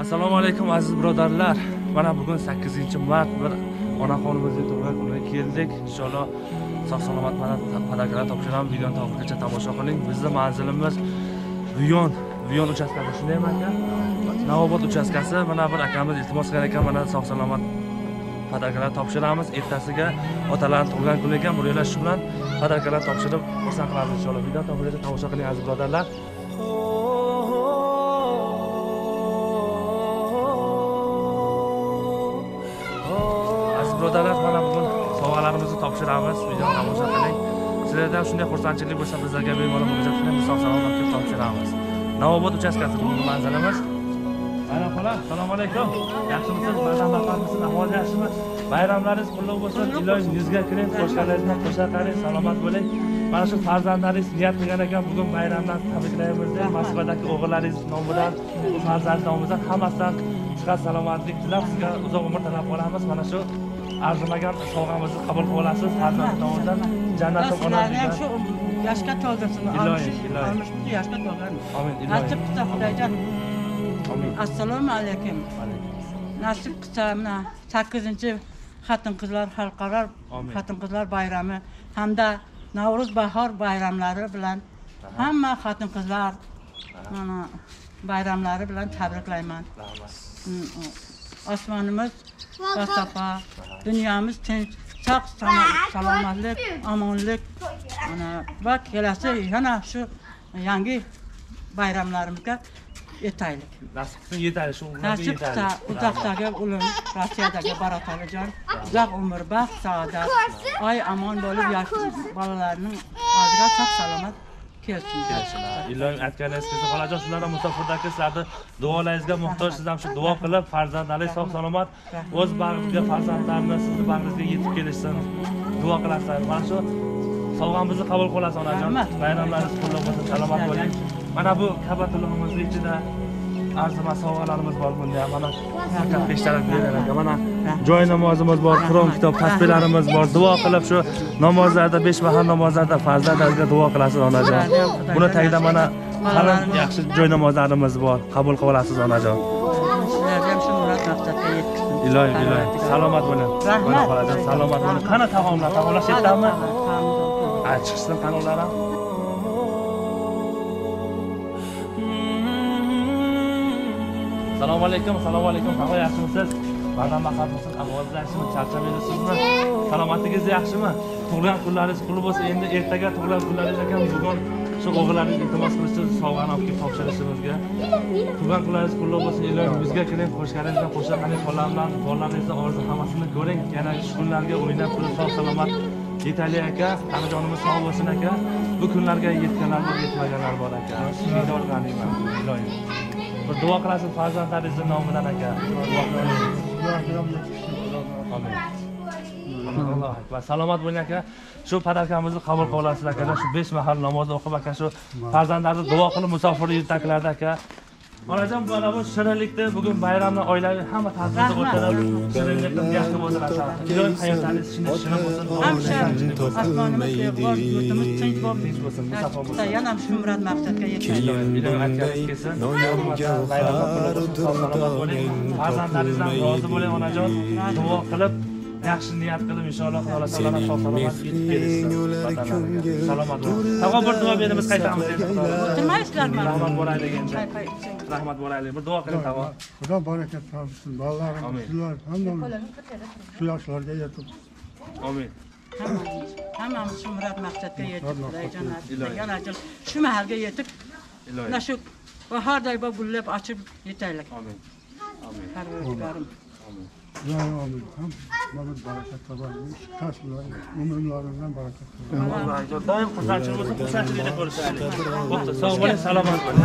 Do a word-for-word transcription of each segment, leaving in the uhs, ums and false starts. Assalomu alaykum aziz birodarlar. Mana bugun sakkizinchi mart bir onaxonimizning tug'ilgan kuniga keldik. Inshaalloh sog' salomat mana tadbirlar topshiramiz. Videoni to'lig'icha tomosha qiling. Bizning manzilimiz Buyon, Buyon uchastkasi shundaymi aka? Navobod uchastkasi. Mana bir akamiz iltimos qilgan ekan, mana sog' salomat tadbirlar topshiramiz. Ertasiga otalarning tug'ilgan kuni ekan, bu yerlar shu bilan tadbirlar topshirib xursand qilamiz inshaalloh. Videoni to'lig'icha tomosha qiling aziz birodarlar. Birodarlar, mana bugun sovg'alarimizni topshiramiz. Videoni tomosha qiling. Sizlardan shunday xursandchilik bo'lsa, bizlarga bemalol murojaat sog'-salomat kelib topshiramiz. Navobod uchastkasi manzilimiz. Bayram xola, assalomu alaykum. Yaxshimisiz? Bayram barqarormisiz? Ahvol yaxshimi? Bayramlaringiz qutlug' bo'lsin. Iloyingiz yuzga kiring, qo'shalaringizdan qo'sharing, salomat bo'ling. Mana shu farzandlaringiz niyat qilgan ekan, bugun bayramdan tabriklaymiz. Moskvadagi o'g'illaringiz nomidan, farzand nomidan hammasidan sihat, salomatlik tilab, sizga uzoq umr tilab qolamiz. Mana shu arzimagan sovg'amizni qabul qilib olasiz. Farzandlaringizdan jannatda onasiga shu yoshga to'ldirsin. Alhamdulillah, yoshga to'lgan. Amin. Nasib qilsa Xudojon. Amin. Assalomu alaykum. Nasib qilsa mana sakkizinchi xotin-qizlar xalqaro xotin-qizlar bayrami hamda Navro'z bahor bayramlari bilan hamma xotin-qizlar mana bayramlari bilan tabriklayman. Osmonimiz safa, dünyamız tinch, sog' salomatlik, omonlik. Mana va kelasi yana şu yangi bayramlarimizga yetaylik. Nasibdan yetaylik, shu umrga yetaylik. Nasibda uzoqdagi ulim, Rossiyadagi barotalajon, uzoq umr, baxt, saodat, oy amon bo'lib yaxshi bolalarning oldiga sog' salomat kelsin kelsinlar. Iloyim aytganingiz kelsa xolajon, sizlar ham musofirdagi sizlarni duolaringizga muhtoj, siz ham shu duo qilib farzandlaringiz sog' salomat o'z bag'ringizga farzandlarni sizni bag'ringizga yetib kelishsin duo qilasizlar. Mana shu sovg'amizni qabul qilasiz onajon. Bayramlaringiz qutlug' bo'lsin, salomat bo'ling. Mana bu kabatulligimizning ichida arzimas sovg'alarimiz bor bunda ham. Mana faqat besh taraf beriladi. Mana joy namozimiz bor, Qur'on kitob tasbihlarimiz bor. Duo qilib shu namozlarda, besh vaqt namozlarda farzandlarga duo qilasiz onajon. Buni tagida mana hali yaxshi joy namozlarimiz bor. Qabul qilib olasiz onajon. Sizlarga ham shu murat maqsadga yetkazsin. Iloyim, iloyim. Salomat bo'ling. Mana bolajon, salomat bo'ling. Qana taomlar, taomlar shetdanmi? Achiqsin qanolar ham. Assalomu alaykum, assalomu alaykum. Qanday yaxshimisiz? Bardan baxarmisiz? Ahvolingiz yaxshimi? Charchamayapsizmi? Salomatligingiz yaxshimi? Tug'ilgan kunlaringiz qul bo'lsa, endi ertaga tug'ilgan kunlaringiz ekan, bugun shu o'g'illaringiz iltimos qilishsiz, sovg'ani olib kelib topshirishimizga. Tug'ilgan kunlaringiz qul bo'lsin, iloyim bizga keling, qo'shganingizdan qo'shganingizdan qo'llaringizdan, bolalaringizning orzu hammasini ko'ring. Yana shu kunlarga o'ynab, sog' salomat yetayli aka, anajonimiz sog' bo'lsin aka. Bu kunlarga yetganlar va yetmaganlar bor aka. Shukr qilamiz, iloyim. Bir duo qilasiz farzandlaringizni nomidan aka. Alloh akbar. Salomat bo'ling aka. Shu padarkamizni qabul qilib olasiz aka. Shu besh mahal namoz o'qib aka, shu farzandlarni duo qilib musofir yurtdagilarda aka. Onajon, bu ana bu shirinlikda bugun bayramni oilaviy hamma ta'tilda o'tirib, shirinlikni yaxshi o'zlashtirasiz. Iloyim hayotingiz shunday shirin bo'lsin. Osmonimiz bor, yurtimiz tinch bo'lsin. Yana shu murat maqsadga yetaylik. Iloyim aytganingiz kelsin. Bayramda sog'-salomat bo'ling. Farzandlaringizdan rozi bo'ling onajon. Duo qilib, yaxshi niyat qilib inshaalloh xolosona sog'-salomat yetib kelasiz. Salomat bo'ling. Taqo bir duo berib biz qaytamiz endi. O'tirmaysizlarmi? Rahmat bo'laylik endi. Rahmat bo'laylik. Bir duo qiling taqo. Xudo barakat topsin. Ballariga sizlar hammamiz shu yoshlarga yetib. Amin. Hammamiz, hammamiz shu murat maqsadga yetib, jannatga, yanajil shu mahalga yetib, mana shu bahorday bo'lib ochib yetaylik. Amin. Amin. Parvardigorim. Amin. Ya Amin. Mana barakat topsin. Kasblar, umrlarimizdan barakat topsin. Alloh doim xursandchilik bo'lsin, xursandchilikda ko'rishaylik. Bo'pti, sog' bo'ling, salomat bo'ling.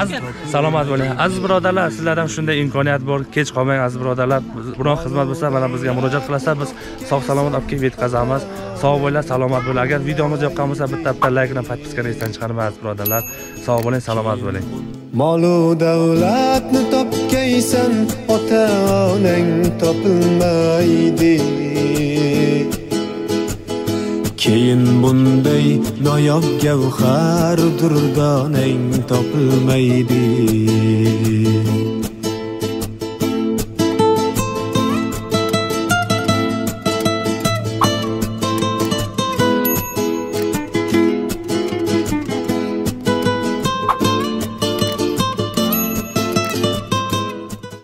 Aziz, salomat bo'ling. Aziz birodarlar, sizlar ham shunday imkoniyat bor. Kech qolmang aziz birodarlar. Biron xizmat bo'lsa, mana bizga murojaat qilasizlar. Biz sog' salomat olib kelib yetkazamiz. Sog' bo'ling, salomat bo'ling. Agar videomiz yoqqan bo'lsa, bitta bitta like bilan podpiskangizni esdan chiqarmang aziz birodarlar. Sog' bo'ling, salomat bo'ling. Molu davlatni topgaysan, ota-onang topilmaydi. Keyin bunday noyob gavhar durdonang topilmaydi.